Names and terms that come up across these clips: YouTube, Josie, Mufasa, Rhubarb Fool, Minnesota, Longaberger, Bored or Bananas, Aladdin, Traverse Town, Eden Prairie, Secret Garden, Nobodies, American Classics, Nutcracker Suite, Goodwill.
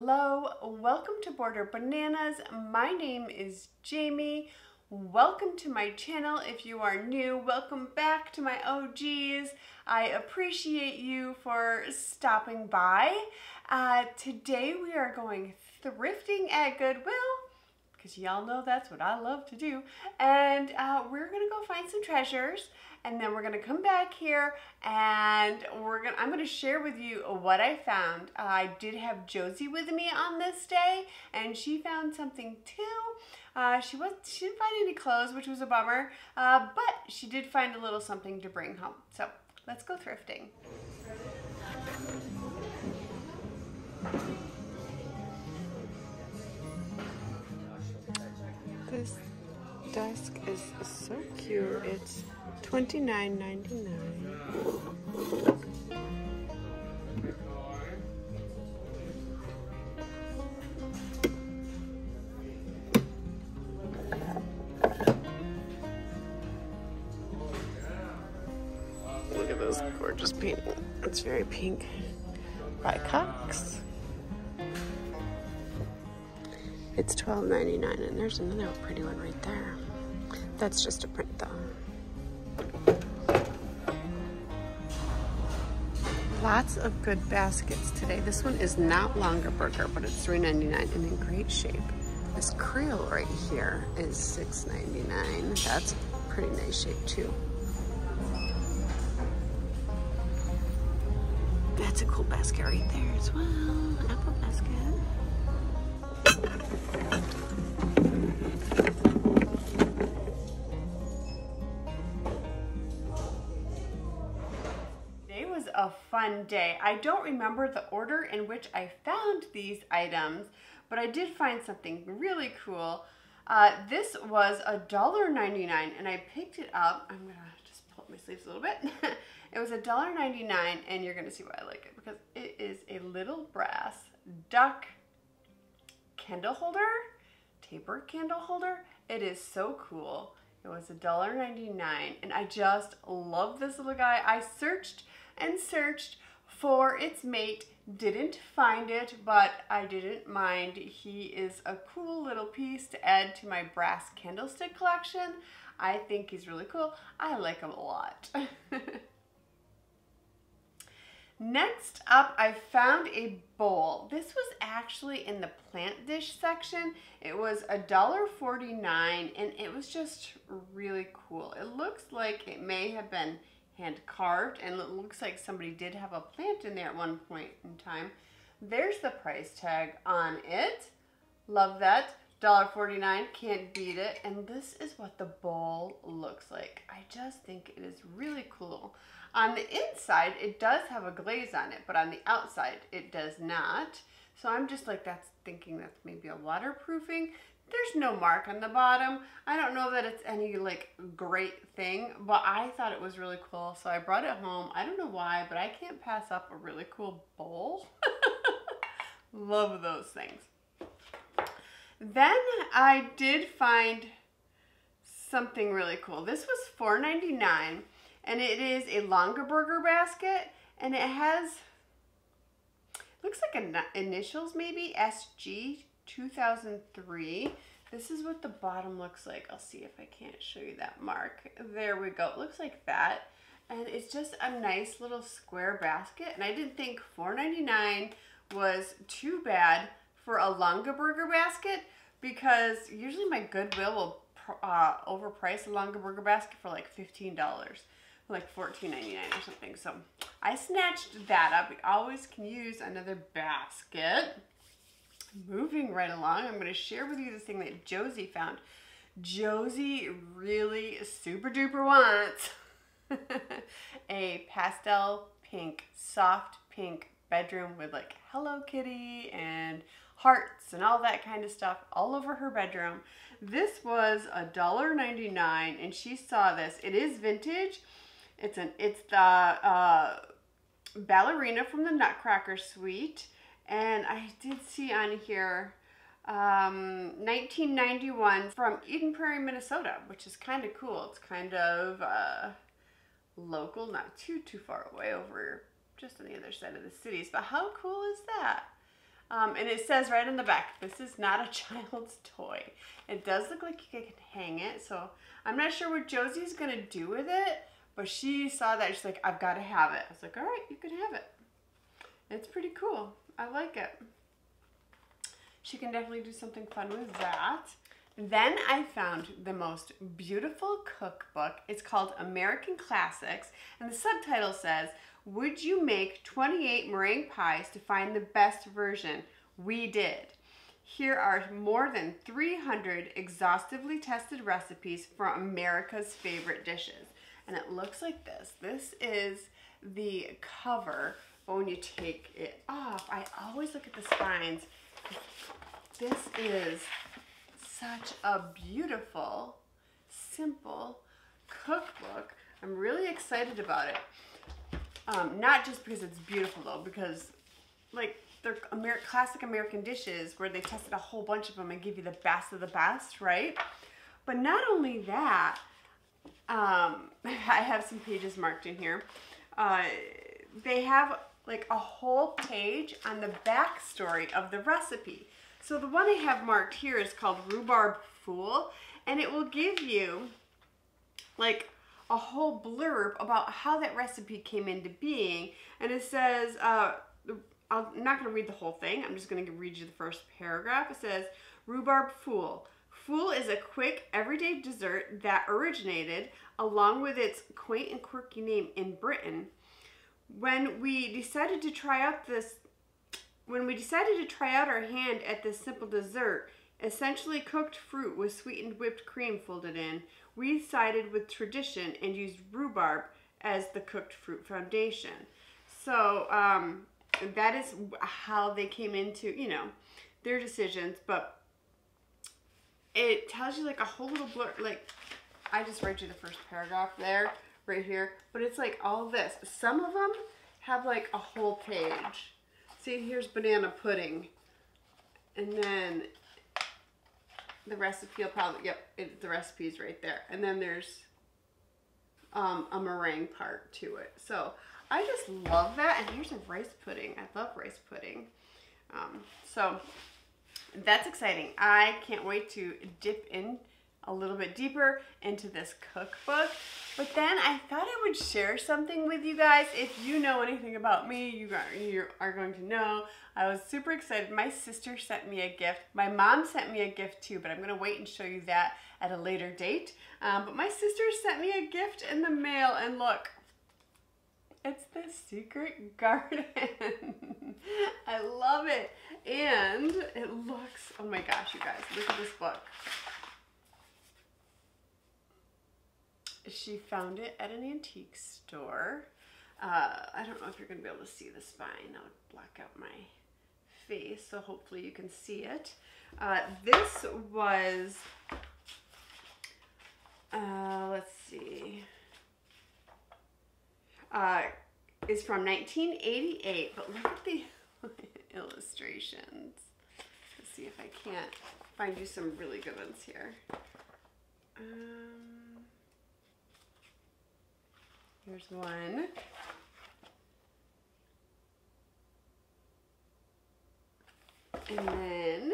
Hello, welcome to Bored or Bananas. My name is Jamie. Welcome to my channel. If you are new, welcome back to my OGs. I appreciate you for stopping by. Today we are going thrifting at Goodwill, because y'all know that's what I love to do. And we're gonna go find some treasures, and then we're gonna come back here and I'm gonna share with you what I found. I did have Josie with me on this day, and she found something too. She didn't find any clothes, which was a bummer, but she did find a little something to bring home. So let's go thrifting. This desk is so cute. It's $29.99. Look at this gorgeous painting. It's very pink. By Cox. It's $12.99, and there's another pretty one right there. That's just a print, though. Lots of good baskets today. This one is not Longaberger, but it's $3.99 and in great shape. This creel right here is $6.99. That's a pretty nice shape, too. That's a cool basket right there as well. Apple basket. Today was a fun day. I don't remember the order in which I found these items, but I did find something really cool. This was $1.99 and I picked it up. I'm gonna just pull up my sleeves a little bit. It was $1.99, and you're gonna see why I like it, because it is a little brass duck candle holder, taper candle holder. It is so cool. It was $1.99, and I just love this little guy. I searched and searched for its mate, didn't find it, but I didn't mind. He is a cool little piece to add to my brass candlestick collection. I think he's really cool. I like him a lot. Next up, I found a bowl. This was actually in the plant dish section. It was $1.49, and it was just really cool. It looks like it may have been hand carved, and it looks like somebody did have a plant in there at one point in time. There's the price tag on it. Love that. $1.49, can't beat it. And this is what the bowl looks like. I just think it is really cool. On the inside, it does have a glaze on it, but on the outside, it does not. So I'm just like, thinking that's maybe a waterproofing. There's no mark on the bottom. I don't know that it's any like great thing, but I thought it was really cool. So I brought it home. I don't know why, but I can't pass up a really cool bowl. Love those things. Then I did find something really cool. This was $4.99, and it is a Longaberger basket, and it has, looks like initials maybe, SG 2003. This is what the bottom looks like. I'll see if I can't show you that mark. There we go. It looks like that, and it's just a nice little square basket, and I didn't think $4.99 was too bad for a Longaberger basket, because usually my Goodwill will overprice a Longaberger basket for like $15, like $14.99 or something. So I snatched that up. We always can use another basket. Moving right along, I'm going to share with you this thing that Josie found. Josie really super duper wants a pastel pink, soft pink bedroom with like Hello Kitty and hearts and all that kind of stuff all over her bedroom. This was $1.99, and she saw this. It is vintage. It's the ballerina from the Nutcracker Suite, and I did see on here 1991 from Eden Prairie, Minnesota, which is kind of cool. It's kind of local, not too far away, over just on the other side of the cities. But how cool is that? And it says right on the back, this is not a child's toy. It does look like you can hang it, so I'm not sure what Josie's going to do with it, but she saw that. She's like, I've got to have it. I was like, all right, you can have it. It's pretty cool. I like it. She can definitely do something fun with that. Then I found the most beautiful cookbook. It's called American Classics, and the subtitle says, would you make 28 meringue pies to find the best version? We did. Here are more than 300 exhaustively tested recipes for America's favorite dishes. And it looks like this. This is the cover, but when you take it off, I always look at the spines. This is such a beautiful, simple cookbook. I'm really excited about it. Not just because it's beautiful though, because like they're classic American dishes where they tested a whole bunch of them and give you the best of the best, right? But not only that, I have some pages marked in here. They have like a whole page on the backstory of the recipe. So the one I have marked here is called Rhubarb Fool, and it will give you like a whole blurb about how that recipe came into being. And it says, I'm not going to read the whole thing. I'm just going to read you the first paragraph. It says, Rhubarb Fool. Fool is a quick, everyday dessert that originated, along with its quaint and quirky name, in Britain. When we decided to try out our hand at this simple dessert, essentially cooked fruit with sweetened whipped cream folded in, we sided with tradition and used rhubarb as the cooked fruit foundation. So that is how they came into, you know, their decisions. But it tells you like a whole little blurb. Like I just read you the first paragraph there, right here. But it's like all this. Some of them have like a whole page. See, here's banana pudding, and then the recipe will probably, yep, the recipe's right there. And then there's a meringue part to it. So I just love that. And here's a rice pudding. I love rice pudding. So that's exciting. I can't wait to dip in a little bit deeper into this cookbook. But then I thought I would share something with you guys. If you know anything about me, you are going to know. I was super excited. My sister sent me a gift. My mom sent me a gift too, but I'm gonna wait and show you that at a later date. But my sister sent me a gift in the mail, and look, it's the Secret Garden. I love it. And it looks, oh my gosh, you guys, look at this book. She found it at an antique store. I don't know if you're gonna be able to see the spine. That would block out my face, so hopefully you can see it. This was, let's see, is from 1988, but look at the illustrations. Let's see if I can't find you some really good ones here. Here's one. And then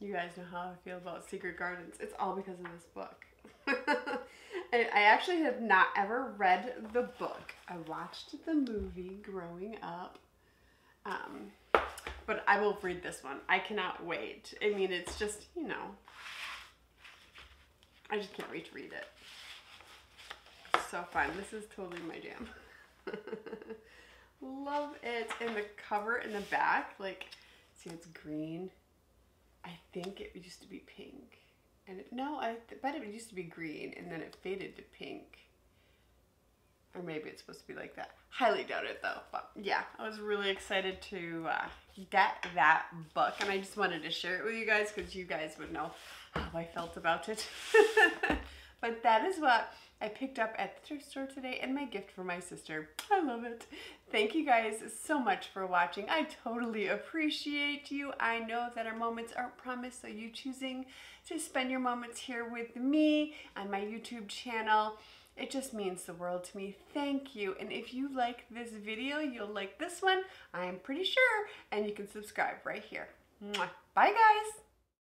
you guys know how I feel about Secret Gardens. It's all because of this book. And I actually have not ever read the book. I watched the movie growing up. But I will read this one. I cannot wait. I mean, it's just, you know, I just can't wait to read it. It's so fun. This is totally my jam. Love it. And the cover in the back, like, see, it's green. I think it used to be pink. And it, no, I bet it used to be green and then it faded to pink. Or maybe it's supposed to be like that. Highly doubt it though. But yeah, I was really excited to get that book, and I just wanted to share it with you guys because you guys would know how I felt about it. But that is what I picked up at the thrift store today, and my gift for my sister. I love it. Thank you guys so much for watching. I totally appreciate you. I know that our moments aren't promised, so you choosing to spend your moments here with me on my YouTube channel It just means the world to me. Thank you. And if you like this video, you'll like this one, I'm pretty sure. And you can subscribe right here. Mwah. Bye, guys.